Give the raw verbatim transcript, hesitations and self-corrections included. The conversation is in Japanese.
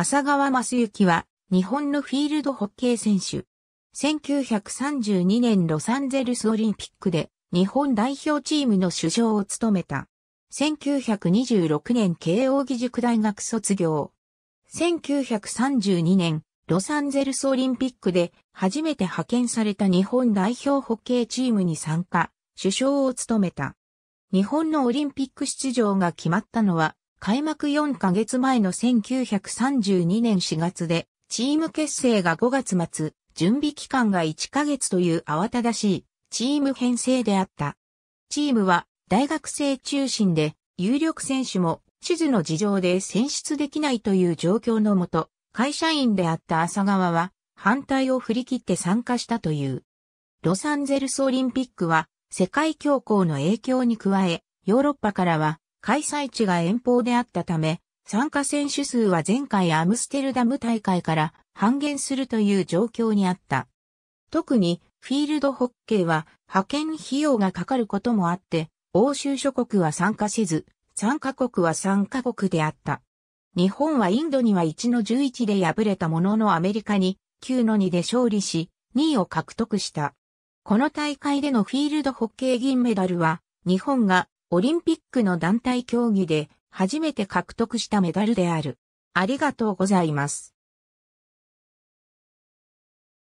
浅川雅之は、日本のフィールドホッケー選手。せんきゅうひゃくさんじゅうにねんロサンゼルスオリンピックで、日本代表チームの主将を務めた。せんきゅうひゃくにじゅうろくねん慶應義塾大学卒業。せんきゅうひゃくさんじゅうにねん、ロサンゼルスオリンピックで初めて派遣された日本代表ホッケーチームに参加、主将を務めた。日本のオリンピック出場が決まったのは、開幕よんかげつまえのせんきゅうひゃくさんじゅうにねんしがつで、チーム結成がごがつ末、準備期間がいっかげつという慌ただしいチーム編成であった。チームは大学生中心で、有力選手も地図の事情で選出できないという状況のもと、会社員であった浅川は反対を振り切って参加したという。ロサンゼルスオリンピックは世界恐慌の影響に加え、ヨーロッパからは開催地が遠方であったため、参加選手数は前回アムステルダム大会から半減するという状況にあった。特にフィールドホッケーは派遣費用がかかることもあって、欧州諸国は参加せず、参加国はさんかこくであった。日本はインドにはいちのじゅういちで敗れたもののアメリカにきゅうのにで勝利し、にいを獲得した。この大会でのフィールドホッケー銀メダルは、日本がオリンピックの団体競技で初めて獲得したメダルである。ありがとうございます。